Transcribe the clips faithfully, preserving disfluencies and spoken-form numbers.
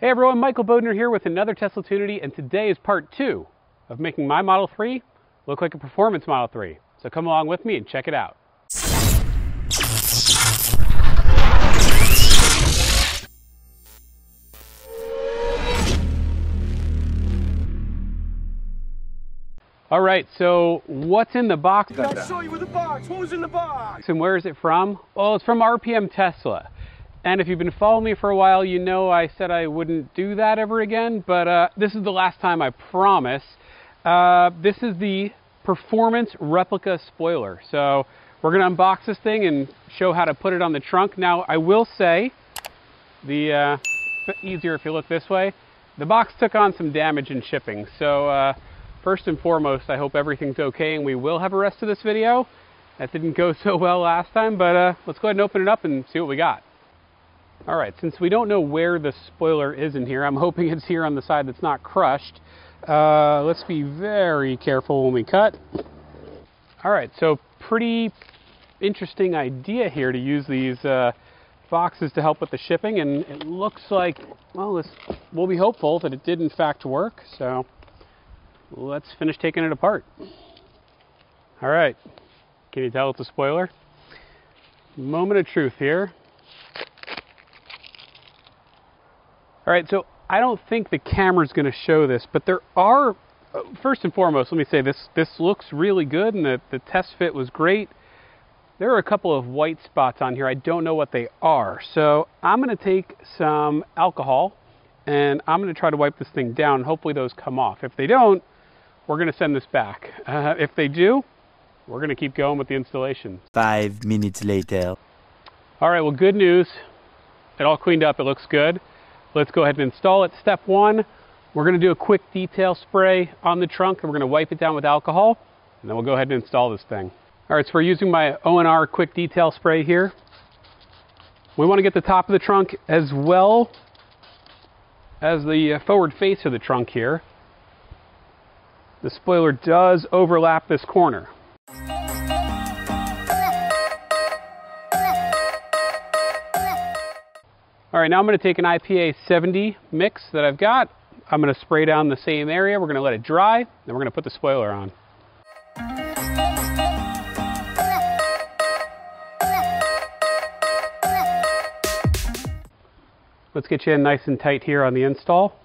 Hey everyone, Michael Bodner here with another Tesla Tunity, and today is part two of making my Model three look like a performance Model three. So come along with me and check it out. All right, so what's in the box? I saw you with the box. What was in the box? And where is it from? Oh, it's from R P M Tesla. And if you've been following me for a while, you know I said I wouldn't do that ever again, but uh, this is the last time, I promise. Uh, this is the performance replica spoiler. So we're gonna unbox this thing and show how to put it on the trunk. Now, I will say, the uh, it's easier if you look this way, the box took on some damage in shipping. So uh, first and foremost, I hope everything's okay and we will have a rest of this video. That didn't go so well last time, but uh, let's go ahead and open it up and see what we got. All right, since we don't know where the spoiler is in here, I'm hoping it's here on the side that's not crushed. Uh, let's be very careful when we cut. All right, so pretty interesting idea here to use these uh, boxes to help with the shipping, and it looks like, well, this, we'll be hopeful that it did in fact work, so let's finish taking it apart. All right, can you tell it's a spoiler? Moment of truth here. All right, so I don't think the camera's going to show this, but there are, first and foremost, let me say this, this looks really good, and the, the test fit was great. There are a couple of white spots on here. I don't know what they are. So I'm going to take some alcohol, and I'm going to try to wipe this thing down. Hopefully those come off. If they don't, we're going to send this back. Uh, if they do, we're going to keep going with the installation. Five minutes later. All right, well, good news. It all cleaned up. It looks good. Let's go ahead and install it. Step one, we're gonna do a quick detail spray on the trunk, and we're gonna wipe it down with alcohol, and then we'll go ahead and install this thing. All right, so we're using my O N R quick detail spray here. We wanna get the top of the trunk as well as the forward face of the trunk here. The spoiler does overlap this corner. All right, now I'm gonna take an I P A seventy mix that I've got. I'm gonna spray down the same area. We're gonna let it dry, then we're gonna put the spoiler on. Let's get you in nice and tight here on the install.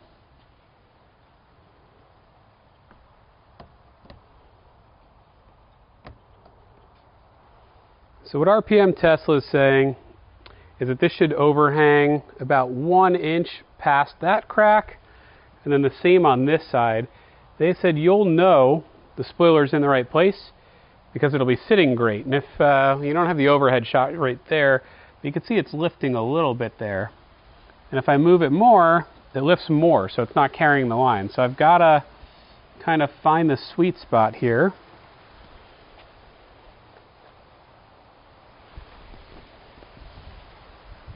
So what R P M Tesla is saying is that this should overhang about one inch past that crack, and then the same on this side. They said you'll know the spoiler's in the right place because it'll be sitting great. And if uh, you don't have the overhead shot right there, you can see it's lifting a little bit there. And if I move it more, it lifts more, so it's not carrying the line. So I've gotta kind of find the sweet spot here.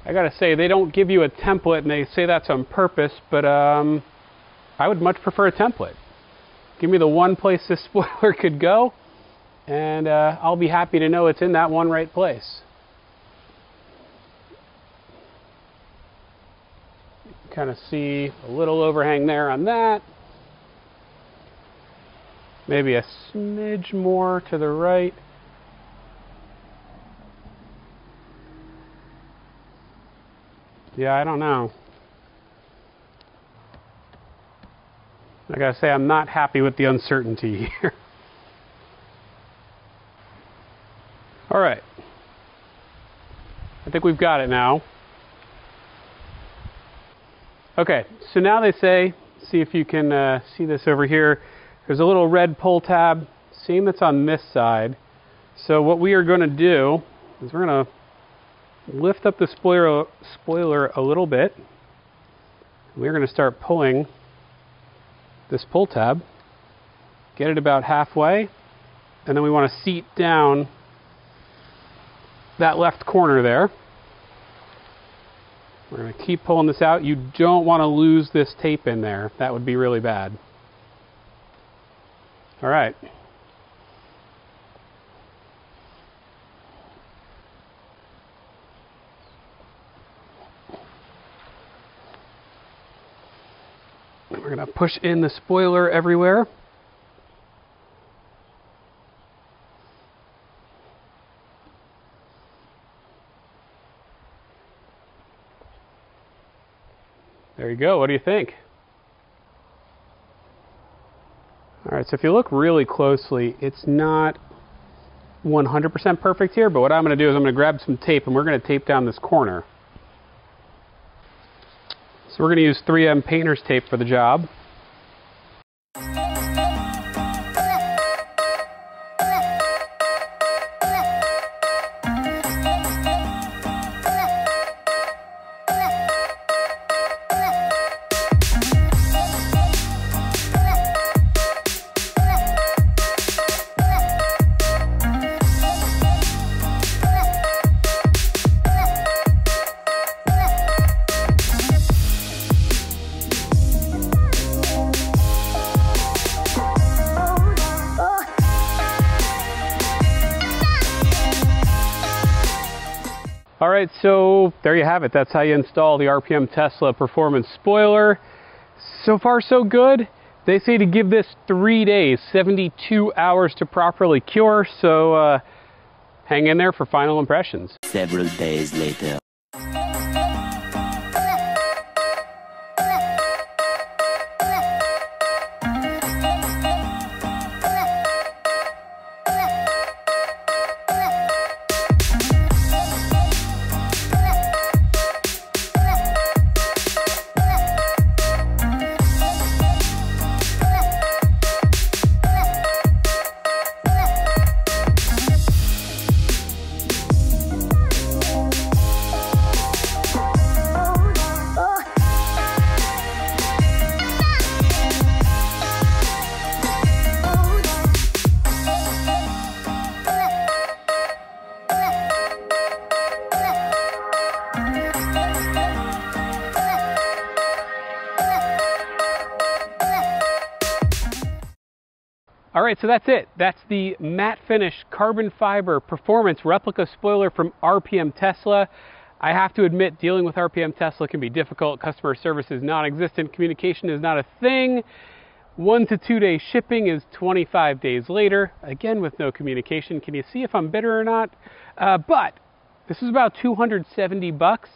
I gotta say, they don't give you a template, and they say that's on purpose, but um, I would much prefer a template. Give me the one place this spoiler could go, and uh, I'll be happy to know it's in that one right place. Kind of see a little overhang there on that. Maybe a smidge more to the right. Yeah, I don't know. I gotta say, I'm not happy with the uncertainty here. All right. I think we've got it now. Okay, so now they say, see if you can uh, see this over here. There's a little red pull tab, same that's on this side. So what we are gonna do is we're gonna lift up the spoiler, spoiler a little bit. We're going to start pulling this pull tab, get it about halfway, and then we want to seat down that left corner there. We're going to keep pulling this out. You don't want to lose this tape in there. That would be really bad. All right. We're going to push in the spoiler everywhere. There you go. What do you think? All right, so if you look really closely, it's not one hundred percent perfect here, but what I'm going to do is I'm going to grab some tape and we're going to tape down this corner. So we're going to use three M painter's tape for the job. All right, so there you have it. That's how you install the R P M Tesla Performance Spoiler. So far, so good. They say to give this three days, seventy-two hours to properly cure. So uh, hang in there for final impressions. Several days later. All right, so that's it. That's the matte finish carbon fiber performance replica spoiler from R P M Tesla. I have to admit, dealing with R P M Tesla can be difficult. Customer service is non-existent. Communication is not a thing. One to two day shipping is twenty-five days later. Again, with no communication. Can you see if I'm bitter or not? Uh, but this is about two hundred seventy bucks.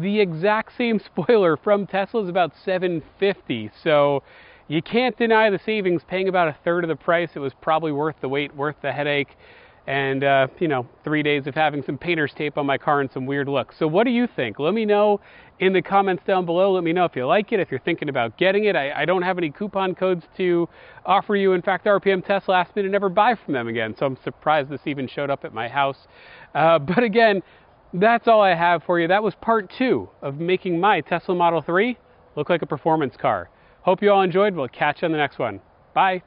The exact same spoiler from Tesla is about seven fifty. So you can't deny the savings. Paying about a third of the price, it was probably worth the wait, worth the headache, and uh, you know, three days of having some painter's tape on my car and some weird looks. So what do you think? Let me know in the comments down below. Let me know if you like it, if you're thinking about getting it. I, I don't have any coupon codes to offer you. In fact, R P M Tesla asked me to never buy from them again, so I'm surprised this even showed up at my house. Uh, but again, that's all I have for you. That was part two of making my Tesla Model three look like a performance car. Hope you all enjoyed. We'll catch you on the next one. Bye.